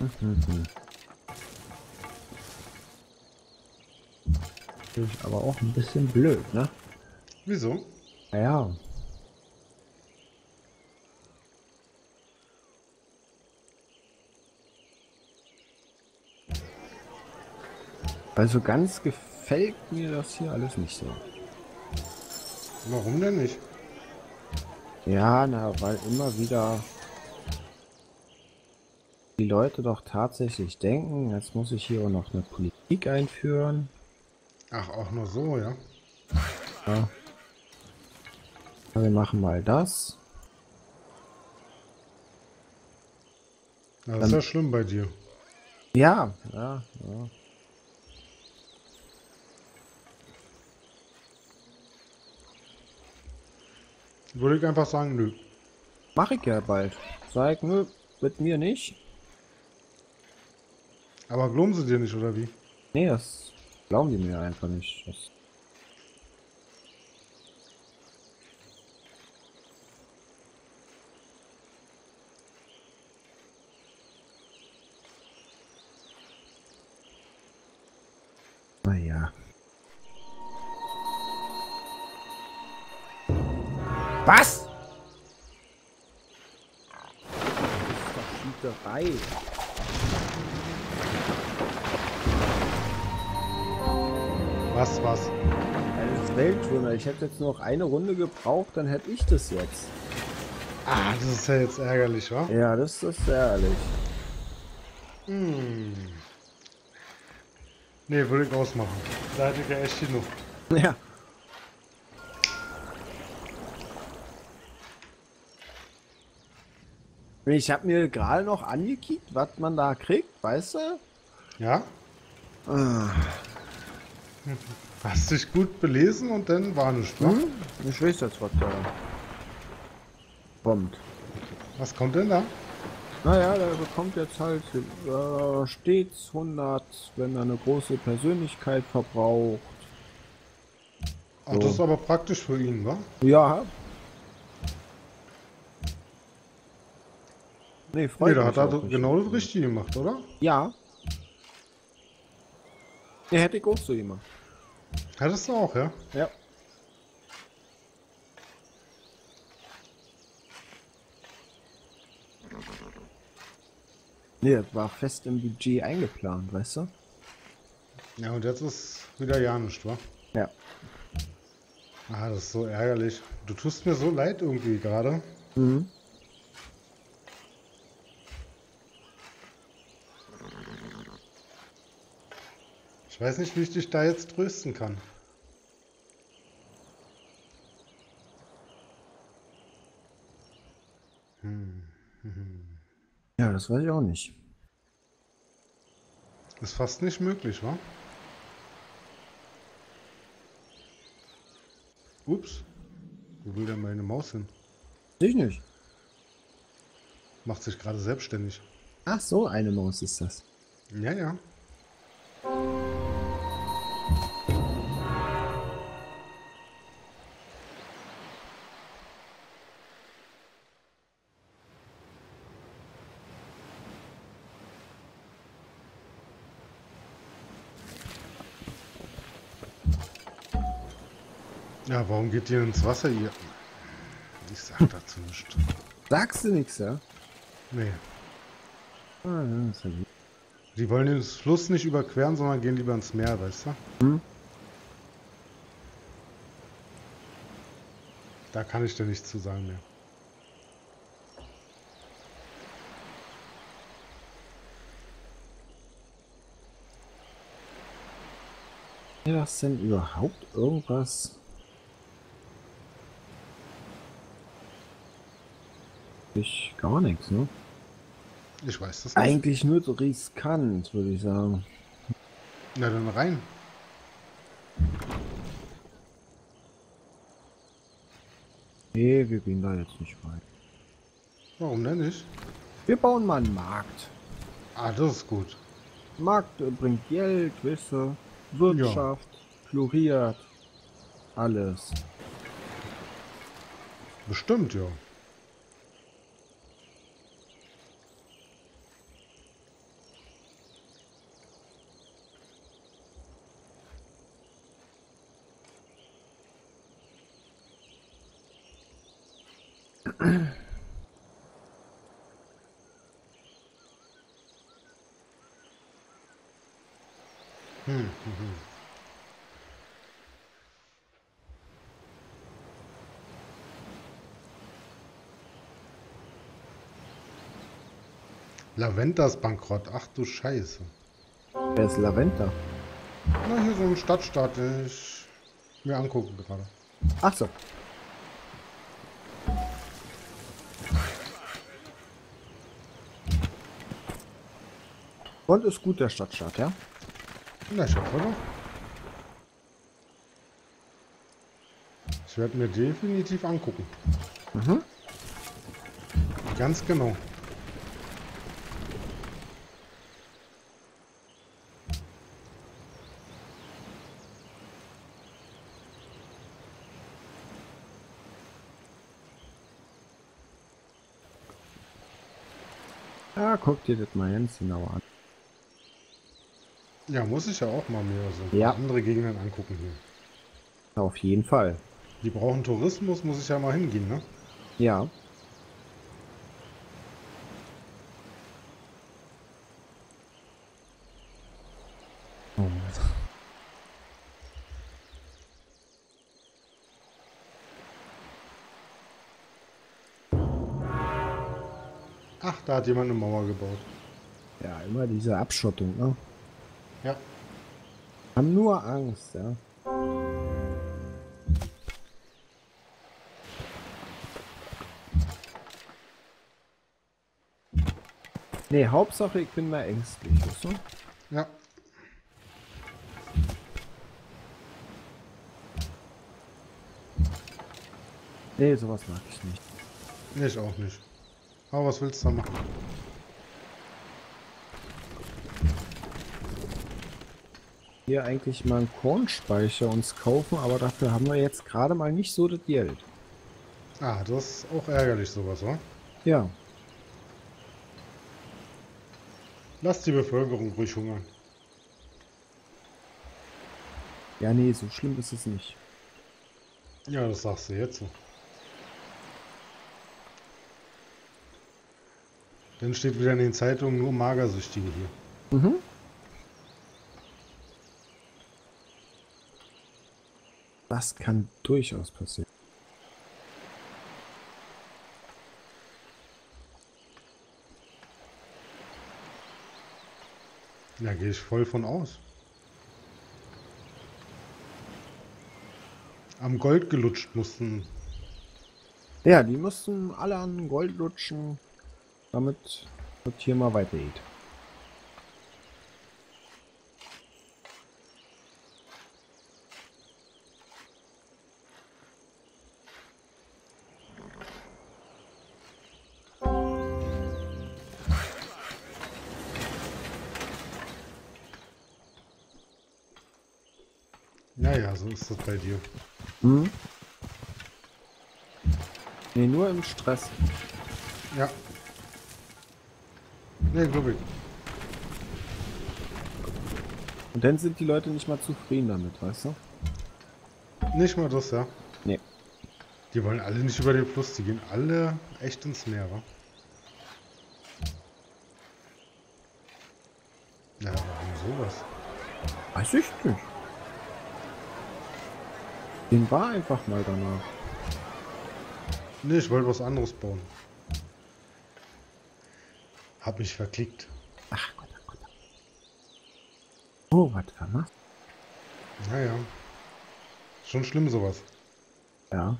Das ist aber auch ein bisschen blöd, ne? Wieso? Ja. Also ganz gefällt mir das hier alles nicht so. Warum denn nicht? Ja, na, weil immer wieder die Leute doch tatsächlich denken, jetzt muss ich hier auch noch eine Politik einführen. Ach, auch nur so, ja? Ja. Wir machen mal das. Na, das ist ja schlimm bei dir. Ja, ja, ja. Würde ich einfach sagen, nö. Mach ich ja bald. Sag, nö, mit mir nicht. Aber glauben sie dir nicht, oder wie? Nee, das glauben die mir einfach nicht. Das was? Das ist doch Schießerei. Was? Als Weltwunder. Ich hätte jetzt nur noch eine Runde gebraucht, dann hätte ich das jetzt. Ah, das ist ja jetzt ärgerlich, wa? Ja, das ist ärgerlich. Hm. Nee, würde ich ausmachen. Da hätte ich ja echt genug. Ja. Ich habe mir gerade noch angekickt, was man da kriegt, weißt du? Ja. Hast dich gut belesen und dann war nichts, ne? Hm? Ich weiß jetzt, was da kommt. Was kommt denn da? Naja, da bekommt jetzt halt stets 100, wenn er eine große Persönlichkeit verbraucht. So. Ach, das ist aber praktisch für ihn, wa? Ja. Nee, da hat er genau das Richtige gemacht, oder? Ja. Der hätte ich auch so gemacht. Hattest du auch, ja? Ja. Nee, das war fest im Budget eingeplant, weißt du? Ja, und jetzt ist wieder ja nichts, wa? Ja. Ah, das ist so ärgerlich. Du tust mir so leid irgendwie gerade. Mhm. Ich weiß nicht, wie ich dich da jetzt trösten kann. Ja, das weiß ich auch nicht. Ist fast nicht möglich, wa? Ups. Wo will denn meine Maus hin? Ich nicht. Macht sich gerade selbstständig. Ach so, eine Maus ist das. Ja, ja. Ja, warum geht ihr ins Wasser hier? Ich sag dazu nichts. Sagst du nichts, ja? Nee. Ah, ja, ist ja gut. Die wollen den Fluss nicht überqueren, sondern gehen lieber ins Meer, weißt du? Hm? Da kann ich dir nichts zu sagen mehr. Ja, was denn überhaupt irgendwas? Ich gar nichts, ne? Ich weiß das nicht. Eigentlich nur so riskant, würde ich sagen. Na dann rein. Nee, wir gehen da jetzt nicht rein. Warum denn nicht? Wir bauen mal einen Markt. Ah, das ist gut. Markt bringt Geld, Wisse, Wirtschaft, ja. Floriert, alles. Bestimmt, ja. Lavender ist bankrott. Ach du Scheiße. Wer ist Lavender? Na, hier so ein Stadtstaat, den ich mir angucken gerade. Ach so. Und ist gut der Stadtstaat, ja? Na, ich hoffe doch. Ich werde mir definitiv angucken. Mhm. Ganz genau. Ja, guck dir das mal ganz genau an. Ja, muss ich ja auch mal mehr so andere Gegenden angucken hier. Auf jeden Fall. Die brauchen Tourismus, muss ich ja mal hingehen, ne? Ja. Oh. Ach, da hat jemand eine Mauer gebaut. Ja, immer diese Abschottung, ne? Ja. Haben nur Angst, ja. Nee, Hauptsache ich bin mal ängstlich, weißt du? Ja. Nee, sowas mag ich nicht. Nee, ich auch nicht. Aber was willst du da machen? Hier eigentlich mal einen Kornspeicher uns kaufen, aber dafür haben wir jetzt gerade mal nicht so das Geld. Ah, das ist auch ärgerlich sowas, oder? Ja. Lass die Bevölkerung ruhig hungern. Ja, nee, so schlimm ist es nicht. Ja, das sagst du jetzt so. Dann steht wieder in den Zeitungen nur Magersüchtige hier. Mhm. Das kann durchaus passieren. Da gehe ich voll von aus. Am Gold gelutscht mussten. Ja, die mussten alle an Gold lutschen. Damit wird hier mal weitergeht. Naja, so ist das bei dir. Hm? Nee, nur im Stress. Ja. Nee, glaube ich. Und dann sind die Leute nicht mal zufrieden damit, weißt du? Nicht mal das, ja. Nee. Die wollen alle nicht über den Fluss, die gehen alle echt ins Meer, wa? Ja, warum sowas? Weiß ich nicht. Den war einfach mal danach. Nee, ich wollte was anderes bauen. Hab mich verklickt. Ach Gott, ach Gott. Oh, was war das? Naja. Schon schlimm sowas. Ja.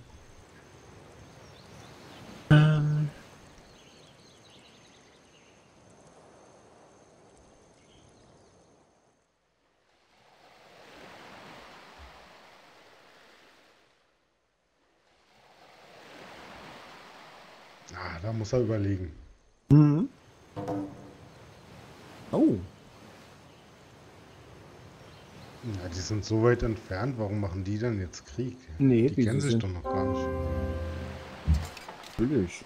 Ah, da muss er überlegen. Mhm. Oh. Na, die sind so weit entfernt, warum machen die denn jetzt Krieg? Nee, die kennen sich doch noch gar nicht. Natürlich.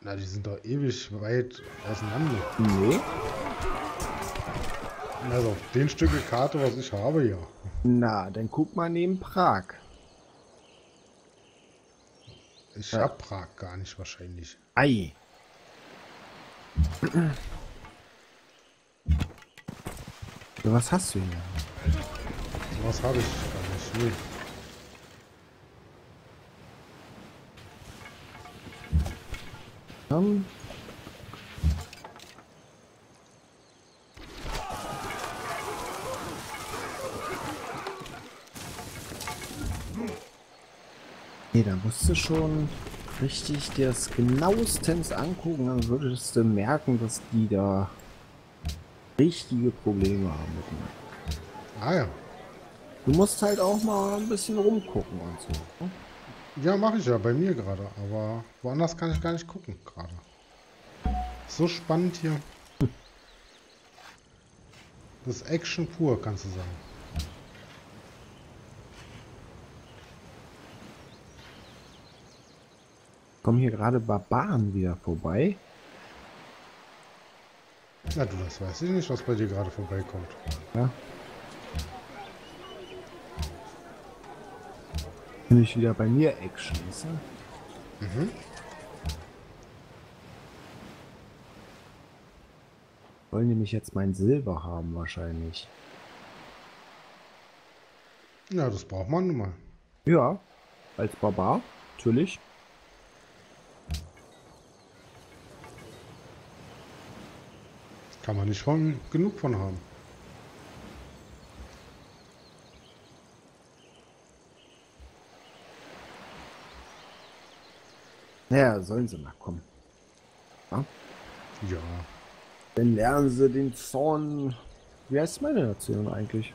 Na, die sind doch ewig weit auseinander. Nee. Also auf den Stücke Karte, was ich habe, ja. Na, dann guck mal neben Prag. Ich hab Prag gar nicht wahrscheinlich. Ei. Ja, was hast du hier? Was habe ich gar nicht? Nee. Nee, da musst du schon richtig dir das genauestens angucken, dann würdest du merken, dass die da richtige Probleme haben mit mir. Ah ja. Du musst halt auch mal ein bisschen rumgucken und so. Ne? Ja, mache ich ja bei mir gerade, aber woanders kann ich gar nicht gucken gerade. So spannend hier. Das ist Action pur, kannst du sagen. Kommen hier gerade Barbaren wieder vorbei? Na du, das weiß ich nicht, was bei dir gerade vorbeikommt. Ja. Bin ich wieder bei mir Action, ist ne? Mhm. Wollen die mich jetzt mein Silber haben wahrscheinlich? Ja, das braucht man nun mal. Ja, als Barbar, natürlich. Kann man nicht schon genug von haben. Naja, sollen sie mal kommen. Ja? Ja. Dann lernen sie den Zorn... Wie heißt meine Nation eigentlich?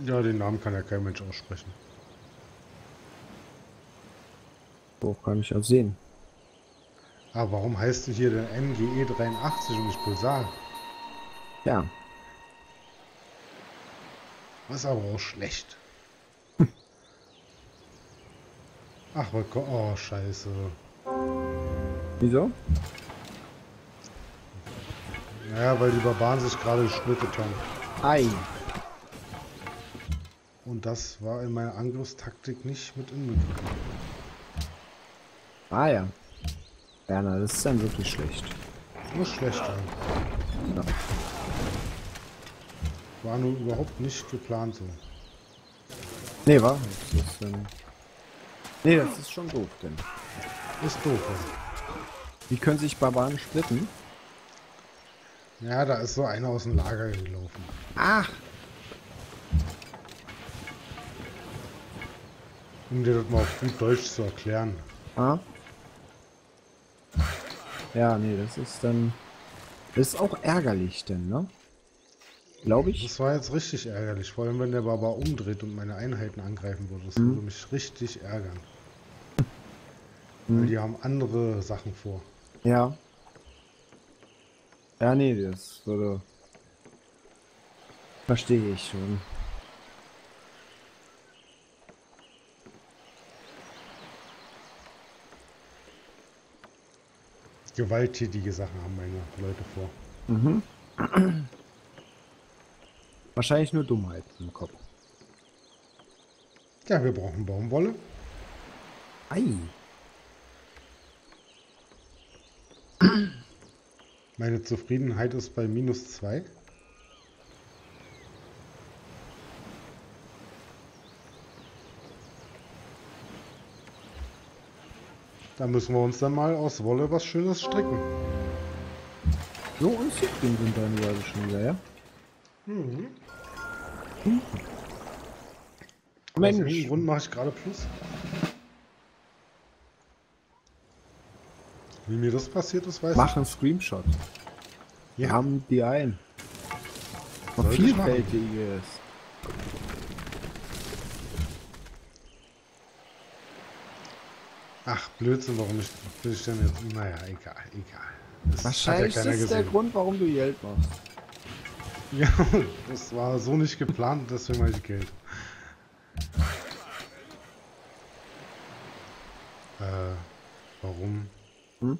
Ja, den Namen kann ja kein Mensch aussprechen. So kann ich auch sehen. Aber warum heißt du hier denn MGE 83 und nicht Pulsar? Ja. Was aber auch schlecht. Ach, oh, scheiße. Wieso? Naja, weil die Barbaren sich gerade gesplittet haben. Ei. Und das war in meiner Angriffstaktik nicht mit inbegriffen. Ah ja. Ja, na, das ist dann wirklich schlecht. Muss schlecht sein. Ja. War nur überhaupt nicht geplant so. Nee, war nicht. Das ist, nee, das ist schon doof, denn. Ist doof, also. Wie können sich Barbaren splitten? Ja, da ist so einer aus dem Lager gelaufen. Ach! Um dir das mal auf gut Deutsch zu erklären. Ah? Ja, nee, das ist dann... Das ist auch ärgerlich, denn, ne? Glaube ich. Das war jetzt richtig ärgerlich, vor allem wenn der Barbar umdreht und meine Einheiten angreifen würde. Das würde mich richtig ärgern. Weil die haben andere Sachen vor. Ja. Ja, nee, das würde... Verstehe ich schon. Gewalttätige Sachen haben meine Leute vor. Mhm. Wahrscheinlich nur Dummheit im Kopf. Ja, wir brauchen Baumwolle. Ei. Meine Zufriedenheit ist bei -2. Da müssen wir uns dann mal aus Wolle was Schönes stricken. So, und Zyklen sind dann ja schon wieder, ja? Mhm. Mensch. Aus welchem Grund mache ich gerade Plus? Wie mir das passiert ist, weiß ich. Mach einen Screenshot. Wir haben die ein. Und vielfältiges. Ach, Blödsinn, warum bin ich denn jetzt... Naja, egal. Das wahrscheinlich ja ist der Grund, warum du Geld machst. Ja, das war so nicht geplant, deswegen mache ich Geld. Warum? Hm?